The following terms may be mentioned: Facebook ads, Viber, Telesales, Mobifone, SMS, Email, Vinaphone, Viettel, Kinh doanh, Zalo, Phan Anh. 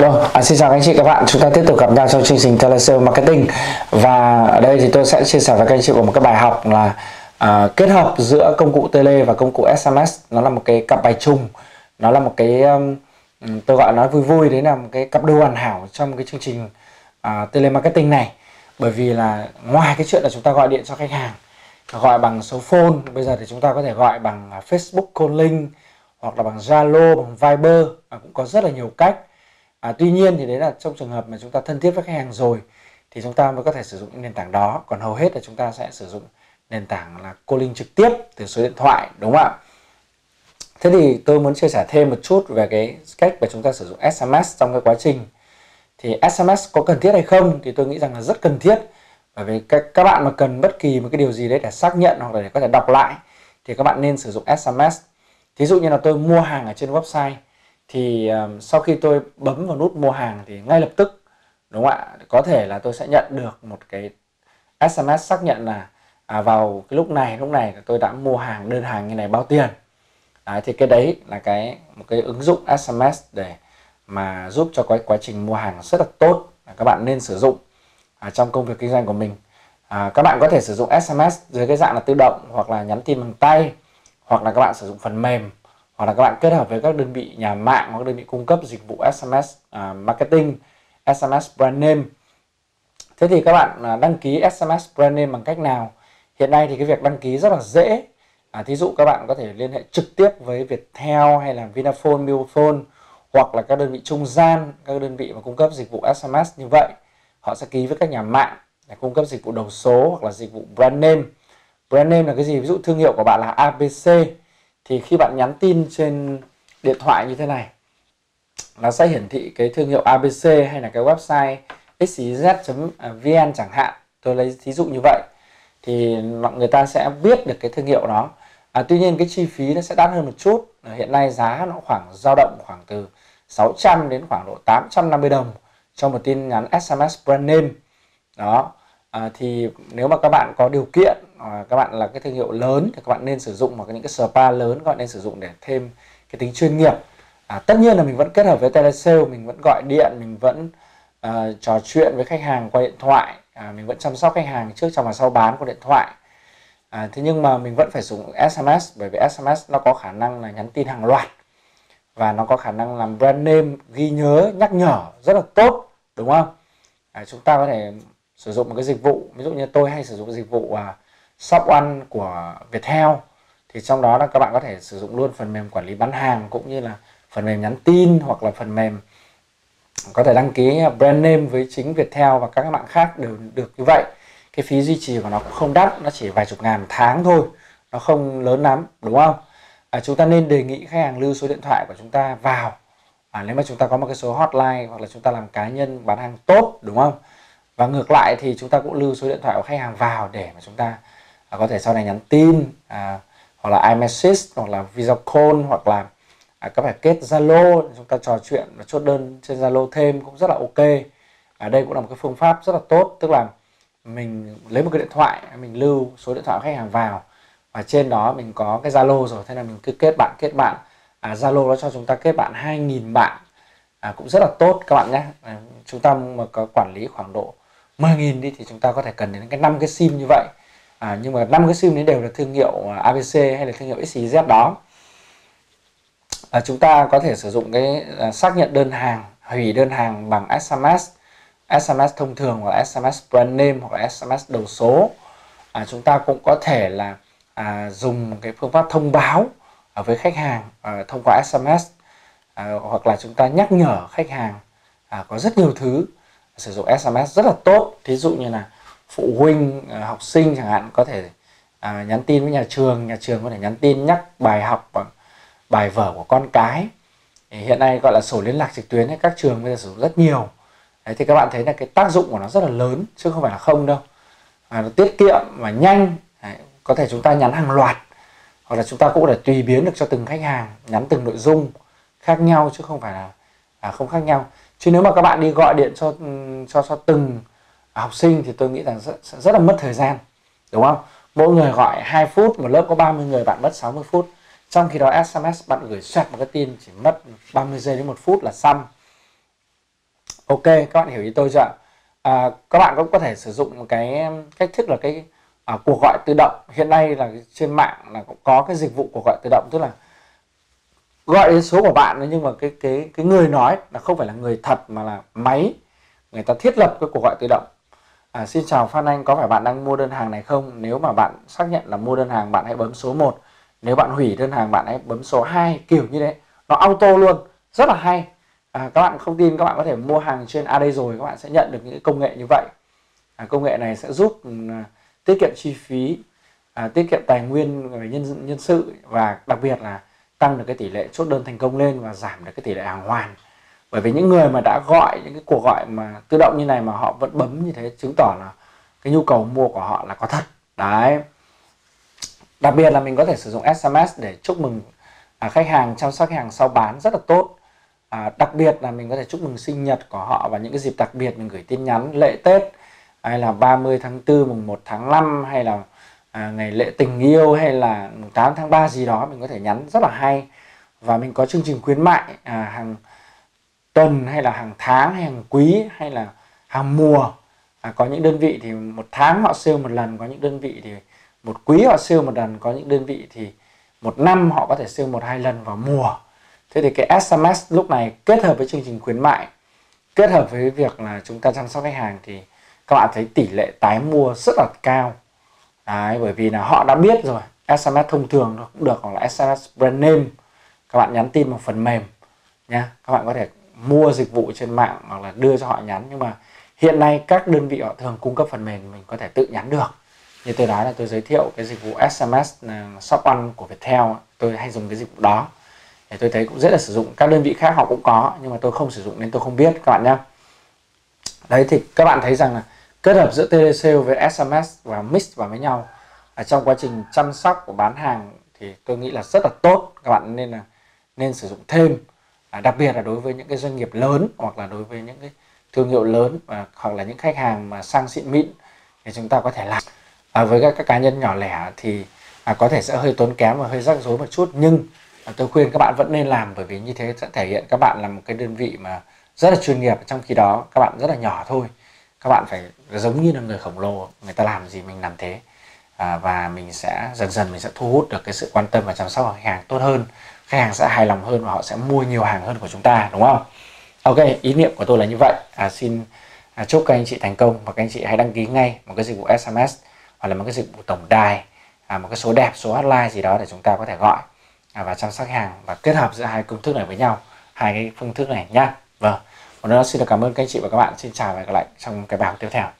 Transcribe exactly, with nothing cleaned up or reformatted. Rồi, à, xin chào anh chị các bạn, chúng ta tiếp tục gặp nhau trong chương trình Telesales Marketing. Và ở đây thì tôi sẽ chia sẻ với các anh chị của một cái bài học là à, kết hợp giữa công cụ tele và công cụ ét em ét. Nó là một cái cặp bài chung, nó là một cái, tôi gọi nó vui vui, đấy là một cái cặp đôi hoàn hảo trong cái chương trình à, telemarketing này. Bởi vì là ngoài cái chuyện là chúng ta gọi điện cho khách hàng, gọi bằng số phone, bây giờ thì chúng ta có thể gọi bằng Facebook calling hoặc là bằng Zalo, bằng Viber, à, cũng có rất là nhiều cách. À, tuy nhiên thì đấy là trong trường hợp mà chúng ta thân thiết với khách hàng rồi thì chúng ta mới có thể sử dụng nền tảng đó. Còn hầu hết là chúng ta sẽ sử dụng nền tảng là calling trực tiếp từ số điện thoại, đúng không ạ? Thế thì tôi muốn chia sẻ thêm một chút về cái cách mà chúng ta sử dụng ét em ét trong cái quá trình. Thì ét em ét có cần thiết hay không? Thì tôi nghĩ rằng là rất cần thiết. Bởi vì các, các bạn mà cần bất kỳ một cái điều gì đấy để xác nhận hoặc là để có thể đọc lại thì các bạn nên sử dụng ét em ét. Thí dụ như là tôi mua hàng ở trên website thì um, sau khi tôi bấm vào nút mua hàng thì ngay lập tức, đúng không ạ, có thể là tôi sẽ nhận được một cái ét em ét xác nhận là à, vào cái lúc này lúc này tôi đã mua hàng, đơn hàng như này, bao tiền. Đấy, thì cái đấy là cái một cái ứng dụng ét em ét để mà giúp cho cái quá trình mua hàng rất là tốt. Các bạn nên sử dụng à, trong công việc kinh doanh của mình. À, các bạn có thể sử dụng ét em ét dưới cái dạng là tự động hoặc là nhắn tin bằng tay, hoặc là các bạn sử dụng phần mềm, hoặc là các bạn kết hợp với các đơn vị nhà mạng hoặc đơn vị cung cấp dịch vụ ét em ét uh, marketing, ét em ét brand name. Thế thì các bạn uh, đăng ký ét em ét brand name bằng cách nào? Hiện nay thì cái việc đăng ký rất là dễ. À, thí dụ các bạn có thể liên hệ trực tiếp với Viettel hay là Vinaphone, Mobifone hoặc là các đơn vị trung gian, các đơn vị mà cung cấp dịch vụ ét em ét như vậy. Họ sẽ ký với các nhà mạng để cung cấp dịch vụ đầu số hoặc là dịch vụ brand name. Brand name là cái gì? Ví dụ thương hiệu của bạn là a bê xê. Thì khi bạn nhắn tin trên điện thoại như thế này, nó sẽ hiển thị cái thương hiệu a bê xê hay là cái website xyz.vn chẳng hạn. Tôi lấy thí dụ như vậy. Thì người ta sẽ biết được cái thương hiệu đó. À, tuy nhiên cái chi phí nó sẽ đắt hơn một chút. Hiện nay giá nó khoảng dao động khoảng từ sáu trăm đến khoảng độ tám trăm năm mươi đồng cho một tin nhắn ét em ét brand name. Đó. À, thì nếu mà các bạn có điều kiện, à, các bạn là cái thương hiệu lớn thì các bạn nên sử dụng, hoặc những cái spa lớn các bạn nên sử dụng để thêm cái tính chuyên nghiệp. À, tất nhiên là mình vẫn kết hợp với telesale, mình vẫn gọi điện, mình vẫn à, trò chuyện với khách hàng qua điện thoại, à, mình vẫn chăm sóc khách hàng trước trong và sau bán qua điện thoại. À, thế nhưng mà mình vẫn phải sử dụng ét em ét, bởi vì ét em ét nó có khả năng là nhắn tin hàng loạt và nó có khả năng làm brand name, ghi nhớ, nhắc nhở rất là tốt, đúng không? À, chúng ta có thể sử dụng một cái dịch vụ, ví dụ như tôi hay sử dụng dịch vụ à, shop one của Viettel, thì trong đó là các bạn có thể sử dụng luôn phần mềm quản lý bán hàng cũng như là phần mềm nhắn tin, hoặc là phần mềm có thể đăng ký brand name với chính Viettel và các mạng khác đều được như vậy. Cái phí duy trì của nó cũng không đắt, nó chỉ vài chục ngàn một tháng thôi, nó không lớn lắm, đúng không? À, chúng ta nên đề nghị khách hàng lưu số điện thoại của chúng ta vào, à, nếu mà chúng ta có một cái số hotline hoặc là chúng ta làm cá nhân bán hàng tốt, đúng không? Và ngược lại thì chúng ta cũng lưu số điện thoại của khách hàng vào để mà chúng ta à, có thể sau này nhắn tin, à, hoặc là iMessage, hoặc là video call, hoặc là à, các bạn kết Zalo, chúng ta trò chuyện và chốt đơn trên Zalo thêm cũng rất là ok. À, đây cũng là một cái phương pháp rất là tốt, tức là mình lấy một cái điện thoại, mình lưu số điện thoại của khách hàng vào và trên đó mình có cái Zalo rồi, thế là mình cứ kết bạn, kết bạn. À, Zalo nó cho chúng ta kết bạn hai nghìn bạn, à, cũng rất là tốt các bạn nhé. À, chúng ta mà có quản lý khoảng độ mười nghìn đi thì chúng ta có thể cần đến cái năm cái sim như vậy. À, nhưng mà năm cái sim đấy đều là thương hiệu a bê xê hay là thương hiệu xyz đó. À, chúng ta có thể sử dụng cái à, xác nhận đơn hàng, hủy đơn hàng bằng ét em ét, ét em ét thông thường hoặc ét em ét brand name hoặc là ét em ét đầu số. À, chúng ta cũng có thể là à, dùng cái phương pháp thông báo à, với khách hàng à, thông qua ét em ét, à, hoặc là chúng ta nhắc nhở khách hàng. À, có rất nhiều thứ sử dụng ét em ét rất là tốt. Thí dụ như là phụ huynh, học sinh chẳng hạn có thể à, nhắn tin với nhà trường, nhà trường có thể nhắn tin nhắc bài học, bài vở của con cái. Hiện nay gọi là sổ liên lạc trực tuyến, các trường bây giờ sử dụng rất nhiều. Đấy, thì các bạn thấy là cái tác dụng của nó rất là lớn chứ không phải là không đâu. À, nó tiết kiệm và nhanh. Đấy, có thể chúng ta nhắn hàng loạt hoặc là chúng ta cũng có thể tùy biến được cho từng khách hàng, nhắn từng nội dung khác nhau chứ không phải là à, không khác nhau. Chứ nếu mà các bạn đi gọi điện cho cho cho từng học sinh thì tôi nghĩ rằng rất, rất là mất thời gian, đúng không? Mỗi người gọi hai phút, một lớp có ba mươi người bạn mất sáu mươi phút. Trong khi đó ét em ét bạn gửi xoẹt một cái tin chỉ mất ba mươi giây đến một phút là xong. Ok, các bạn hiểu ý tôi chưa? À, các bạn cũng có thể sử dụng một cái cách thức là cái à, cuộc gọi tự động. Hiện nay là trên mạng là cũng có cái dịch vụ cuộc gọi tự động, tức là gọi đến số của bạn nhưng mà cái cái cái người nói là không phải là người thật mà là máy, người ta thiết lập cái cuộc gọi tự động. À, xin chào Phan Anh, có phải bạn đang mua đơn hàng này không? Nếu mà bạn xác nhận là mua đơn hàng, bạn hãy bấm số một. Nếu bạn hủy đơn hàng, bạn hãy bấm số hai, kiểu như thế. Nó auto luôn, rất là hay. À, các bạn không tin, các bạn có thể mua hàng trên a đây rồi, các bạn sẽ nhận được những công nghệ như vậy. À, công nghệ này sẽ giúp à, tiết kiệm chi phí, à, tiết kiệm tài nguyên về nhân, nhân sự, và đặc biệt là tăng được cái tỷ lệ chốt đơn thành công lên và giảm được cái tỷ lệ hàng hoàn. Bởi vì những người mà đã gọi những cái cuộc gọi mà tự động như này mà họ vẫn bấm như thế, chứng tỏ là cái nhu cầu mua của họ là có thật. Đấy. Đặc biệt là mình có thể sử dụng ét em ét để chúc mừng à, khách hàng, chăm sóc khách hàng sau bán rất là tốt. À, đặc biệt là mình có thể chúc mừng sinh nhật của họ và những cái dịp đặc biệt, mình gửi tin nhắn lễ Tết hay là ba mươi tháng tư, mùng một tháng năm, hay là à, ngày lễ tình yêu, hay là tám tháng ba gì đó, mình có thể nhắn rất là hay. Và mình có chương trình khuyến mại à, hàng tuần hay là hàng tháng hay hàng quý hay là hàng mùa. À, có những đơn vị thì một tháng họ sale một lần, có những đơn vị thì một quý họ sale một lần, có những đơn vị thì một năm họ có thể sale một hai lần vào mùa. Thế thì cái ét em ét lúc này kết hợp với chương trình khuyến mại, kết hợp với việc là chúng ta chăm sóc khách hàng, thì các bạn thấy tỷ lệ tái mua rất là cao. Đấy, bởi vì là họ đã biết rồi. ét em ét thông thường nó cũng được, hoặc là ét em ét brand name, các bạn nhắn tin bằng phần mềm nha. Các bạn có thể mua dịch vụ trên mạng hoặc là đưa cho họ nhắn, nhưng mà hiện nay các đơn vị họ thường cung cấp phần mềm, mình có thể tự nhắn được. Như tôi nói là tôi giới thiệu cái dịch vụ ét em ét Shop One của Viettel, tôi hay dùng cái dịch vụ đó. Để tôi thấy cũng rất là sử dụng, các đơn vị khác họ cũng có nhưng mà tôi không sử dụng nên tôi không biết các bạn nhé. Đấy, thì các bạn thấy rằng là kết hợp giữa telesale với ét em ét và mix vào với nhau ở trong quá trình chăm sóc của bán hàng thì tôi nghĩ là rất là tốt, các bạn nên là nên sử dụng thêm. À, đặc biệt là đối với những cái doanh nghiệp lớn hoặc là đối với những cái thương hiệu lớn và hoặc là những khách hàng mà sang xịn mịn thì chúng ta có thể làm. À, với các, các cá nhân nhỏ lẻ thì à, có thể sẽ hơi tốn kém và hơi rắc rối một chút, nhưng à, tôi khuyên các bạn vẫn nên làm, bởi vì như thế sẽ thể hiện các bạn là một cái đơn vị mà rất là chuyên nghiệp, trong khi đó các bạn rất là nhỏ thôi. Các bạn phải giống như là người khổng lồ, người ta làm gì mình làm thế. À, và mình sẽ dần dần mình sẽ thu hút được cái sự quan tâm và chăm sóc của khách hàng tốt hơn, khách hàng sẽ hài lòng hơn và họ sẽ mua nhiều hàng hơn của chúng ta, đúng không? Ok, ý niệm của tôi là như vậy. À, xin à, chúc các anh chị thành công, và các anh chị hãy đăng ký ngay một cái dịch vụ ét em ét hoặc là một cái dịch vụ tổng đài, à, một cái số đẹp, số hotline gì đó để chúng ta có thể gọi à, và chăm sóc hàng, và kết hợp giữa hai công thức này với nhau, hai cái phương thức này nhá. Vâng, một lần nữa xin được cảm ơn các anh chị và các bạn. Xin chào và hẹn gặp lại trong cái bài học tiếp theo.